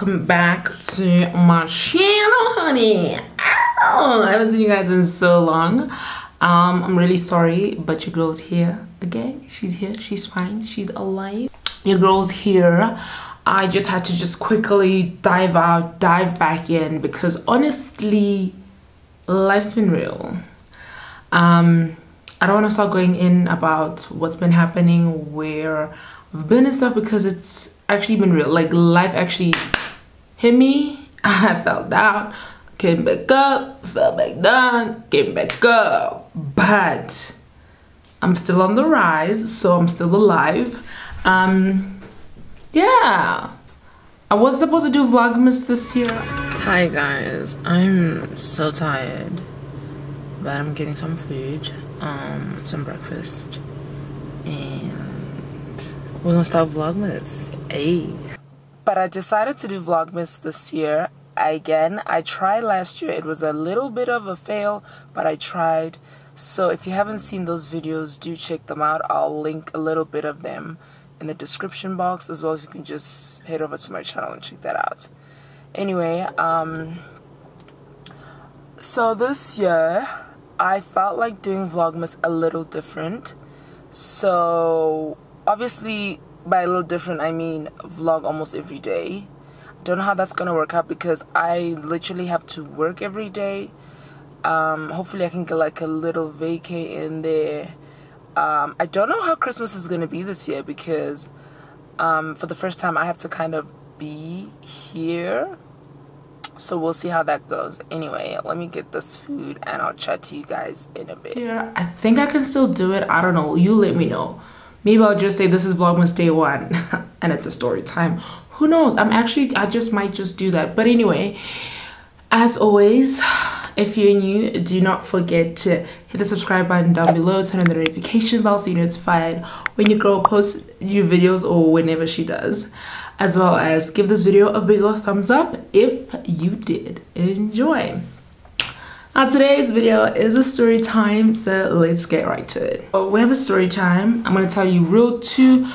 welcome back to my channel, honey. Ow, I haven't seen you guys in so long. I'm really sorry, but your girl's here again. She's here, she's fine, she's alive. Your girl's here. I just had to just quickly dive back in because honestly, life's been real. I don't want to start going in about what's been happening, where I've been and stuff, because it's actually been real. Like, life actually hit me. I fell down, came back up, fell back down, came back up, but I'm still on the rise, so I'm still alive. Yeah, I was supposed to do Vlogmas this year. Hi guys, I'm so tired, but I'm getting some food, some breakfast, and we're gonna start Vlogmas. Hey. But I decided to do Vlogmas this year. Again, I tried last year. It was a little bit of a fail, but I tried. So if you haven't seen those videos, do check them out. I'll link a little bit of them in the description box, as well as you can just head over to my channel and check that out. Anyway, so this year I felt like doing Vlogmas a little different. So obviously by a little different I mean vlog almost every day. I don't know how that's gonna work out because I literally have to work every day. Hopefully I can get like a little vacay in there. I don't know how Christmas is going to be this year because for the first time I have to kind of be here. So we'll see how that goes. Anyway, let me get this food and I'll chat to you guys in a bit. Yeah, I think I can still do it. I don't know. You let me know. Maybe I'll just say this is Vlogmas day one and it's a story time. Who knows? I just might just do that. But anyway, as always, if you're new, do not forget to hit the subscribe button down below, turn on the notification bell so you're notified when your girl posts new videos or whenever she does, as well as give this video a big ol' thumbs up if you did enjoy. Now today's video is a story time, so let's get right to it. So we have a story time. I'm going to tell you real two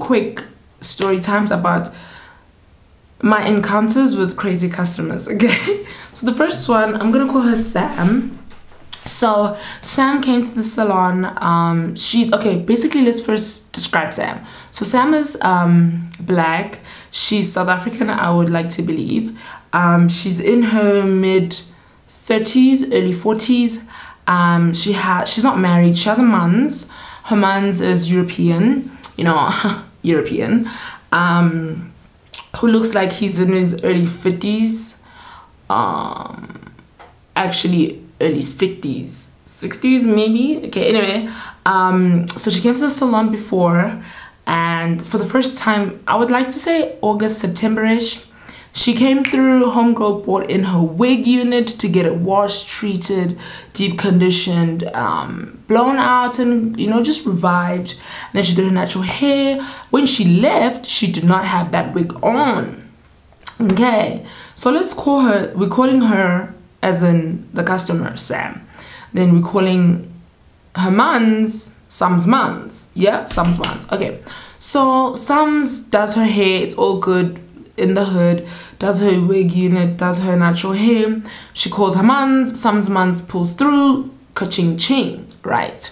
quick story times about my encounters with crazy customers, okay? So the first one, I'm gonna call her Sam. So Sam came to the salon. She's okay. Basically, let's first describe Sam. So Sam is black. She's South African, I would like to believe. She's in her mid 30s, early 40s. She's not married. She has a man's. Her man's is European, you know, European. Who looks like he's in his early 50s, actually early 60s maybe, okay? Anyway, so she came to the salon before, and for the first time, I would like to say August, September-ish, she came through. Homegirl bought in her wig unit to get it washed, treated, deep conditioned, blown out, and, you know, just revived. And then she did her natural hair. When she left, she did not have that wig on. Okay, so let's call her, we're calling her, as in the customer, Sam. Then we're calling her mans, Sam's mans. Yeah, Sam's mans. Okay, so Sam's does her hair. It's all good in the hood. Does her wig unit, does her natural hair. She calls her mans. Sam's mans pulls through. Ka-ching ching, right?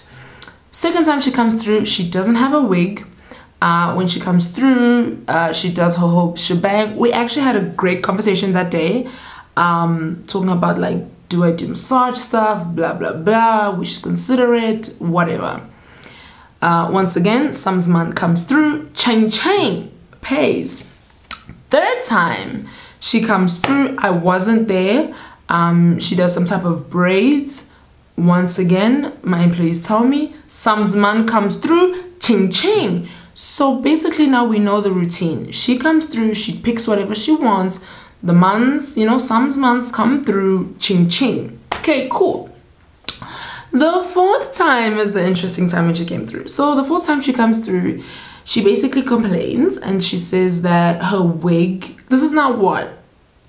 Second time she comes through, she doesn't have a wig. When she comes through, she does her whole shebang. We actually had a great conversation that day, talking about, like, do I do massage stuff, blah, blah, blah, we should consider it, whatever. Once again, Sam's man comes through, chang chang, pays. Third time she comes through, I wasn't there. She does some type of braids. Once again, my employees tell me, Sam's man comes through, ching ching. So basically now we know the routine. She comes through, she picks whatever she wants. The mans, you know, Sam's mans come through, ching ching. Okay, cool. The fourth time is the interesting time when she came through. So the fourth time she comes through, she basically complains and she says that her wig, this is now what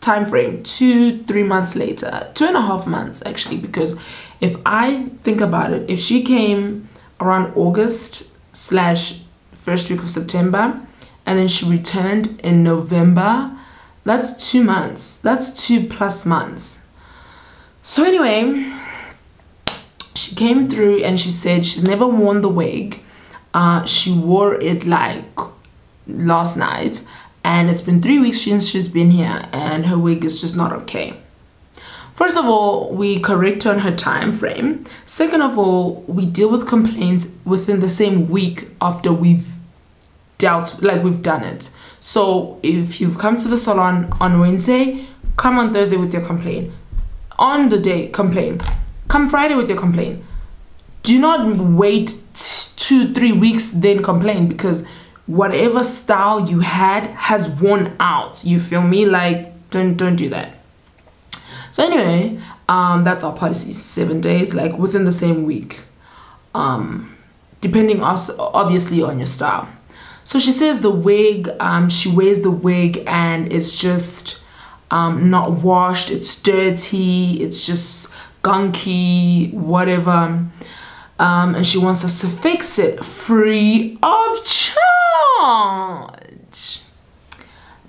time frame, 2-3 months later, 2.5 months actually, because if I think about it, if she came around August/1st week of September and then she returned in November, That's 2 months. That's 2+ months. So anyway, she came through and she said she's never worn the wig. She wore it like last night, and it's been 3 weeks since she's been here, and her wig is just not okay. First of all, we correct her on her time frame. Second of all, we deal with complaints within the same week after we've dealt, like we've done it. So if you've come to the salon on Wednesday, come on Thursday with your complaint. On the day, complain. Come Friday with your complaint. Do not wait 2-3 weeks then complain, because whatever style you had has worn out. You feel me? Like, don't do that. So anyway, that's our policy, 7 days, like within the same week, depending obviously on your style. So she says the wig, she wears the wig and it's just not washed, it's dirty, it's just gunky, whatever. And she wants us to fix it free of charge.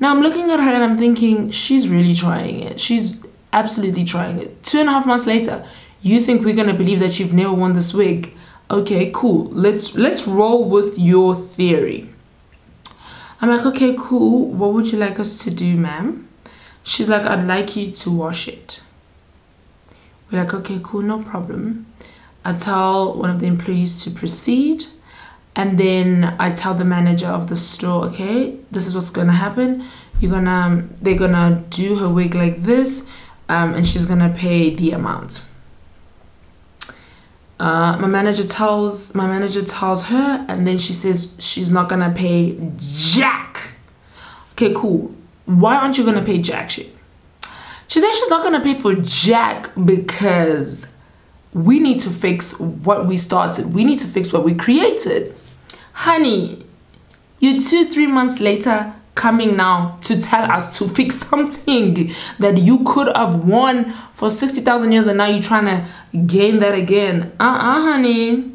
Now I'm looking at her and I'm thinking, she's really trying it. She's absolutely trying it. 2.5 months later, you think we're gonna believe that you've never worn this wig? Okay, cool. Let's roll with your theory. I'm like, okay, cool. What would you like us to do, ma'am? She's like, I'd like you to wash it. We're like, okay, cool, no problem. I tell one of the employees to proceed, and then I tell the manager of the store, okay, this is what's gonna happen. They're gonna do her wig like this. And she's gonna pay the amount. My manager tells her, and then she says she's not gonna pay jack. Okay, cool. Why aren't you gonna pay jack shit? She says she's not gonna pay for jack because we need to fix what we started. We need to fix what we created. Honey, you're 2-3 months later coming now to tell us to fix something that you could have worn for 60,000 years, and now you're trying to gain that again. Honey.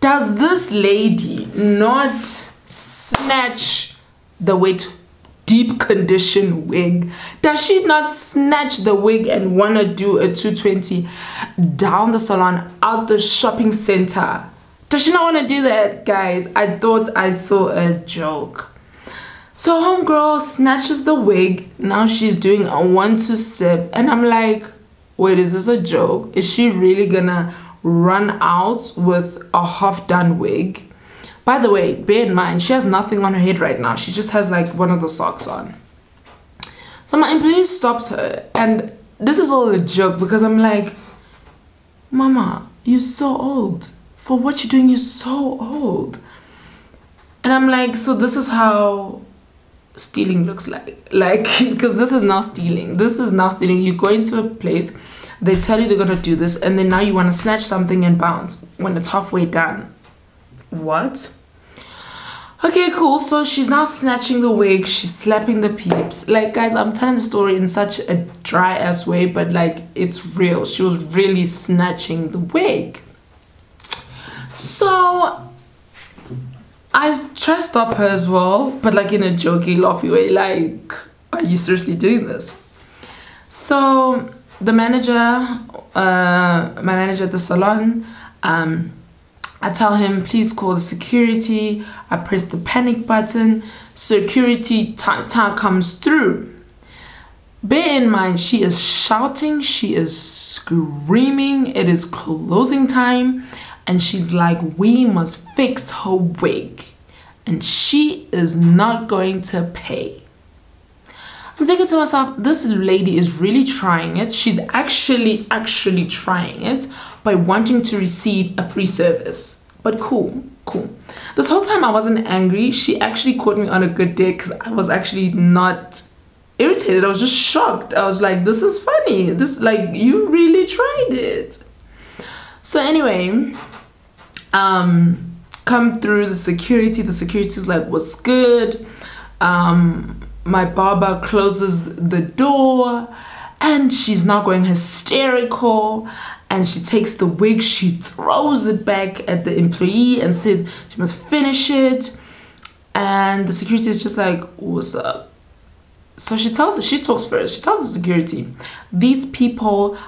Does this lady not snatch the wet, deep condition wig? Does she not snatch the wig and want to do a 220 down the salon, out the shopping center? Does she not want to do that, guys? I thought I saw a joke. So homegirl snatches the wig, now she's doing a 1-2 step, and I'm like, wait, is this a joke? Is she really gonna run out with a half-done wig? By the way, bear in mind, she has nothing on her head right now. She just has like one of the socks on. So my employee stops her, and this is all a joke because I'm like, Mama, you're so old. For what you're doing, you're so old. And I'm like, so this is how stealing looks like, because this is now stealing. This is now stealing. You go into a place, they tell you they're gonna do this, and then now you want to snatch something and bounce when it's halfway done. What? Okay, cool. So she's now snatching the wig, she's slapping the peeps. Like, guys, I'm telling the story in such a dry ass way, but like, it's real. She was really snatching the wig. So I try to stop her as well, but like in a jokey, laughy way, like, are you seriously doing this? So the manager, my manager at the salon, I tell him, please call the security. I press the panic button. Security comes through. Bear in mind, she is shouting, she is screaming, it is closing time. And she's like, we must fix her wig. And she is not going to pay. I'm thinking to myself, this lady is really trying it. She's actually trying it by wanting to receive a free service. But cool. This whole time I wasn't angry. She actually caught me on a good day because I was actually not irritated. I was just shocked. I was like, this is funny. This, like, you really tried it. So anyway, come through the security. The security's like, what's good? My barber closes the door, and she's now going hysterical, and she takes the wig, she throws it back at the employee and says she must finish it. And the security is just like, what's up? So she talks first. She tells the security, these people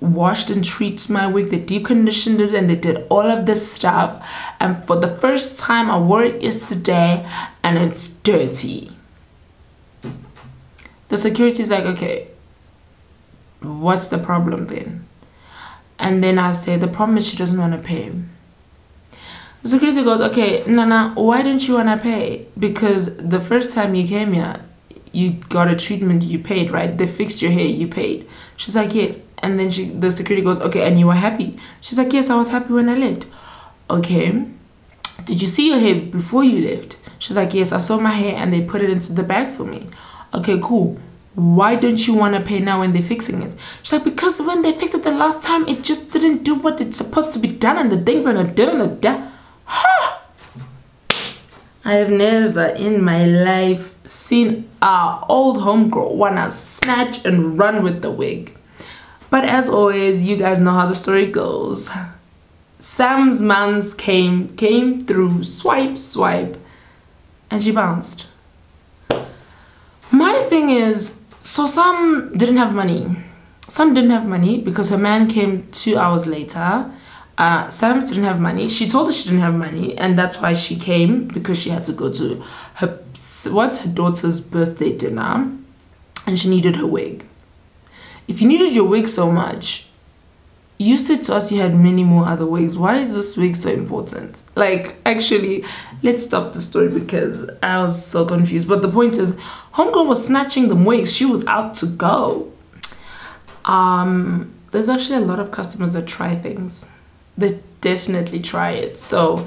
washed and treated my wig, they deep conditioned it, and they did all of this stuff, and for the first time I wore it yesterday and it's dirty. The security is like, okay, what's the problem then? And then I say, the problem is she doesn't want to pay. The security goes, okay, Nana, why don't you want to pay? Because the first time you came here, you got a treatment, you paid, right? They fixed your hair, you paid. She's like, yes. And then the security goes, okay, and you were happy? She's like, yes, I was happy when I left. Okay, did you see your hair before you left? She's like, yes, I saw my hair and they put it into the bag for me. Okay, cool. Why don't you want to pay now when they're fixing it? She's like, because when they fixed it the last time, it just didn't do what it's supposed to be done, and the things and the ha! I have never in my life seen our old homegirl wanna snatch and run with the wig. But as always, you guys know how the story goes. Sam's mans came through, swipe, and she bounced. My thing is, so Sam didn't have money. Sam didn't have money because her man came 2 hours later. Sam didn't have money. She told her she didn't have money, and that's why she came, because she had to go to her daughter's birthday dinner, and she needed her wig. If you needed your wig so much, you said to us you had many more other wigs. Why is this wig so important? Like, actually, let's stop the story because I was so confused. But the point is, homegirl was snatching them wigs. She was out to go. There's actually a lot of customers that try things. They definitely try it. So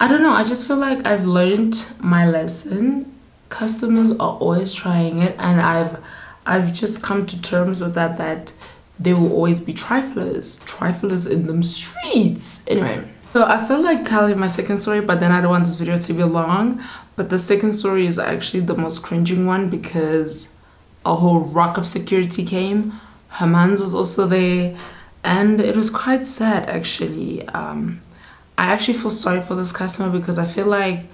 I don't know, I just feel like I've learned my lesson. Customers are always trying it, and I've just come to terms with that they will always be triflers in them streets. Anyway, so I feel like telling my second story, but then I don't want this video to be long. But the second story is actually the most cringing one, because a whole rock of security came. Her mans was also there, and it was quite sad actually. I actually feel sorry for this customer, because I feel like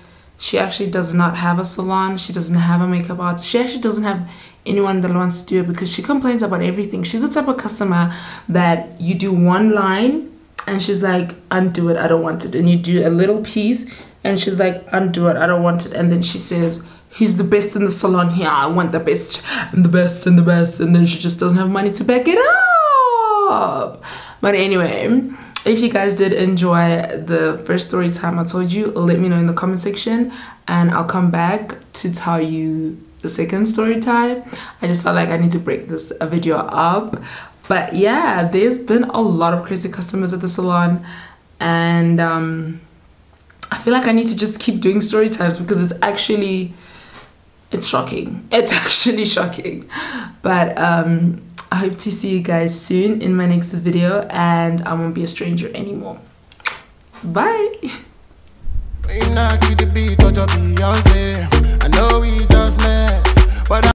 she actually does not have a salon, she doesn't have a makeup artist, she actually doesn't have anyone that wants to do it, because she complains about everything. She's the type of customer that you do one line and she's like, undo it, I don't want it. And you do a little piece and she's like, undo it, I don't want it. And then she says, he's the best in the salon here, I want the best and the best and the best. And then she just doesn't have money to back it up. But anyway, if you guys did enjoy the first story time I told you, let me know in the comment section and I'll come back to tell you the second story time. I just felt like I need to break this video up. But yeah, there's been a lot of crazy customers at the salon, and I feel like I need to just keep doing story times, because it's shocking. It's actually shocking. But I hope to see you guys soon in my next video, and I won't be a stranger anymore. Bye.